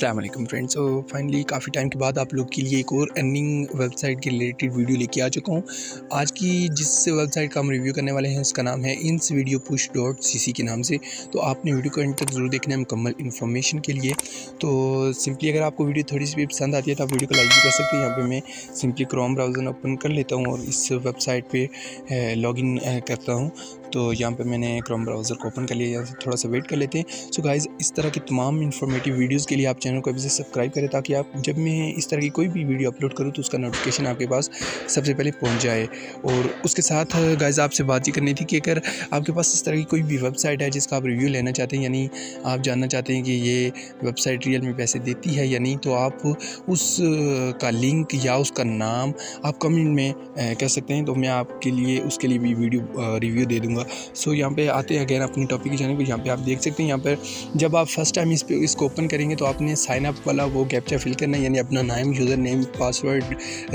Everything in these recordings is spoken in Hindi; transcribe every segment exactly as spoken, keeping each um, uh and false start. अस्सलाम वालेकुम फ्रेंड्स। सो फाइनली काफ़ी टाइम के बाद आप लोग के लिए एक और अर्निंग वेबसाइट के रिलेटेड वीडियो लेके आ चुका हूँ। आज की जिस वेबसाइट का हम रिव्यू करने वाले हैं उसका नाम है ins video push dot C C के नाम से। तो आपने वीडियो को एंड तक जरूर देखना है मुकम्मल इन्फॉर्मेशन के लिए। तो सिंपली अगर आपको वीडियो थोड़ी सी भी पसंद आती है तो आप वीडियो को लाइक भी कर सकते हैं। यहाँ पर मैं सिंपली क्रोम ब्राउज़र ओपन कर लेता हूँ और इस वेबसाइट पर लॉग इन करता हूँ। तो यहाँ पर मैंने क्रोम ब्राउज़र को ओपन कर लिया, यहाँ से थोड़ा सा वेट कर लेते हैं। सो गाइज़, इस तरह की तमाम इन्फॉर्मेटिव वीडियोज़ के लिए आप चैनल को अभी से सब्सक्राइब करें ताकि आप जब मैं इस तरह की कोई भी वीडियो अपलोड करूँ तो उसका नोटिफिकेशन आपके पास सबसे पहले पहुँच जाए। और उसके साथ गाइज़, आपसे बात ही करनी थी कि अगर आपके पास इस तरह की कोई भी वेबसाइट है जिसका आप रिव्यू लेना चाहते हैं, यानी आप जानना चाहते हैं कि ये वेबसाइट रियल में पैसे देती है या नहीं, तो आप उसका लिंक या उसका नाम आप कमेंट में कह सकते हैं। तो मैं आपके लिए उसके लिए भी वीडियो रिव्यू दे दूँगा। सो यहाँ पर आते हैं अगेन अपने टॉपिक की जाने को। यहाँ पर आप देख सकते हैं, यहाँ पर जब आप फर्स्ट टाइम इस पर इसको ओपन करेंगे तो आपने साइन अप वाला वो कैप्चा फिल करना है, यानी अपना नाम, user name, password,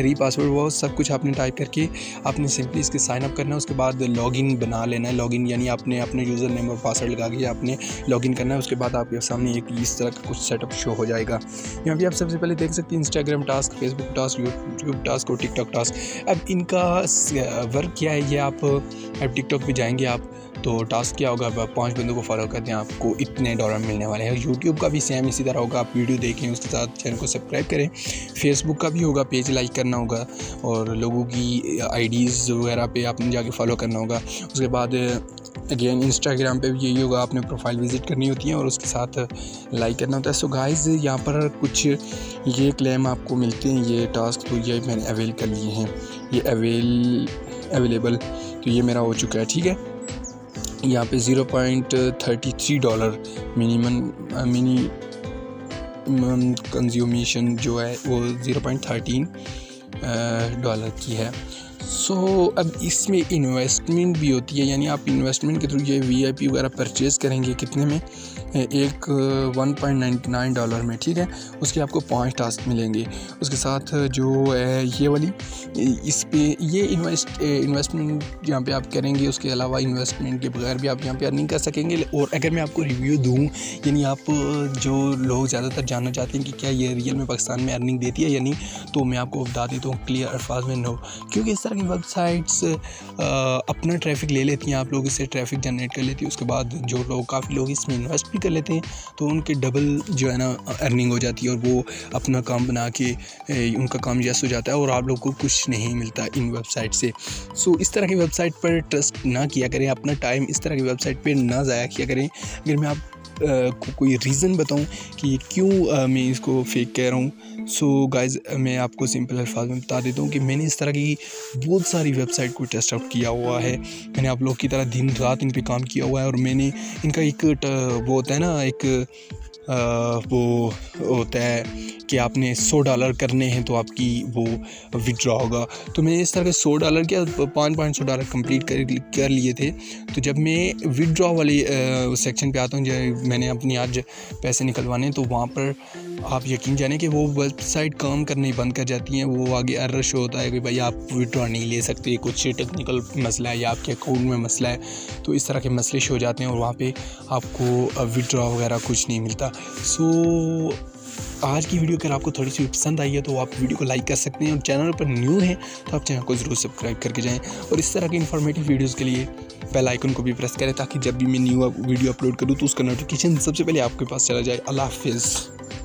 re password, वो सब कुछ आपने टाइप करके आपने सिंपली इसके साइन अप करना है। उसके बाद लॉगिन बना लेना है। लॉगिन यानी आपने अपने यूज़र नेम और पासवर्ड लगा के आपने लॉगिन करना है। उसके बाद आपके सामने एक इस तरह का कुछ सेटअप शो हो जाएगा। यहाँ पर आप सबसे पहले देख सकते हैं Instagram task, Facebook task, YouTube task और टिकटॉक टास्क। अब इनका वर्क क्या है ये आप अब टिकटॉक पर जाएंगे आप तो टास्क क्या होगा, आप पाँच बंदों को फॉलो करते हैं आपको इतने डॉलर मिलने वाले हैं। यूट्यूब का भी सेम इसी तरह होगा, आप वीडियो देखें उसके साथ चैनल को सब्सक्राइब करें। फेसबुक का भी होगा, पेज लाइक करना होगा और लोगों की आईडीज़ वगैरह पे आपने जाके फॉलो करना होगा। उसके बाद अगेन इंस्टाग्राम पे भी यही होगा, आपने प्रोफाइल विजिट करनी होती है और उसके साथ लाइक करना होता है। सो गाइज़, यहाँ पर कुछ ये क्लेम आपको मिलते हैं ये टास्क, तो ये मैंने अवेल कर लिए हैं, ये अवेल अवेलेबल तो ये मेरा हो चुका है। ठीक है, यहाँ पे zero point thirty three dollar minimum minimum consumption जो है वो ज़ीरो पॉइंट थर्टीन डॉलर की है। सो so, अब इसमें इन्वेस्टमेंट भी होती है, यानी आप इन्वेस्टमेंट के थ्रू ये वीआईपी वगैरह परचेज़ करेंगे कितने में, एक one point nine nine dollar में। ठीक है, उसके आपको पांच टास्क मिलेंगे। उसके साथ जो है ये वाली इस पर ये इन्वेस्ट इन्वेस्टमेंट यहाँ पे आप करेंगे। उसके अलावा इन्वेस्टमेंट के बगैर भी आप यहाँ पे अर्निंग कर सकेंगे। और अगर मैं आपको रिव्यू दूँ, यानी आप जो लोग ज़्यादातर जानना चाहते हैं कि क्या ये रियल में पाकिस्तान में अर्निंग देती है या नहीं, तो मैं आपको बता देता हूँ क्लियर अल्फाज में नो, क्योंकि इस तरह की वेबसाइट्स अपना ट्रैफिक ले लेती हैं, आप लोग इससे ट्रैफिक जनरेट कर लेती है। उसके बाद जो लोग काफ़ी लोग इसमें इन्वेस्ट कर लेते हैं तो उनके डबल जो है ना अर्निंग हो जाती है और वो अपना काम बना के उनका काम यस हो जाता है और आप लोग को कुछ नहीं मिलता इन वेबसाइट से। सो इस तरह की वेबसाइट पर ट्रस्ट ना किया करें, अपना टाइम इस तरह की वेबसाइट पर ना ज़ाया किया करें। अगर मैं आप आ, को, कोई रीज़न बताऊं कि क्यों आ, मैं इसको फेक कह रहा हूं। सो so, गाइज़, मैं आपको सिंपल अल्फाज में बता देता हूं कि मैंने इस तरह की बहुत सारी वेबसाइट को टेस्ट आउट किया हुआ है। मैंने आप लोग की तरह दिन रात इन पे काम किया हुआ है और मैंने इनका एक वो होता है ना, एक आ, वो होता है कि आपने सौ डॉलर करने हैं तो आपकी वो विड्रॉ होगा। तो मैंने इस तरह के सौ डॉलर क्या पाँच पाँच सौ डॉलर कंप्लीट कर कर लिए थे। तो जब मैं विड्रॉ वाले सेक्शन पे आता हूँ जब मैंने अपनी आज पैसे निकलवाने, तो वहाँ पर आप यकीन जाने कि वो वेबसाइट काम करनी बंद कर जाती हैं। वो आगे एरर शो होता है कि भाई आप विड्रॉ नहीं ले सकते, कुछ टेक्निकल मसला है या आपके अकाउंट में मसला है। तो इस तरह के मसले शो हो जाते हैं और वहाँ पर आपको विड्रॉ वगैरह कुछ नहीं मिलता। सो आज की वीडियो अगर आपको थोड़ी सी पसंद आई है तो आप वीडियो को लाइक कर सकते हैं और चैनल पर न्यू हैं तो आप चैनल को ज़रूर सब्सक्राइब करके जाएं। और इस तरह के इन्फॉर्मेटिव वीडियोस के लिए बेल आइकन को भी प्रेस करें ताकि जब भी मैं न्यू वीडियो अपलोड करूं तो उसका नोटिफिकेशन सबसे पहले आपके पास चला जाए। अल्लाह हाफिज़।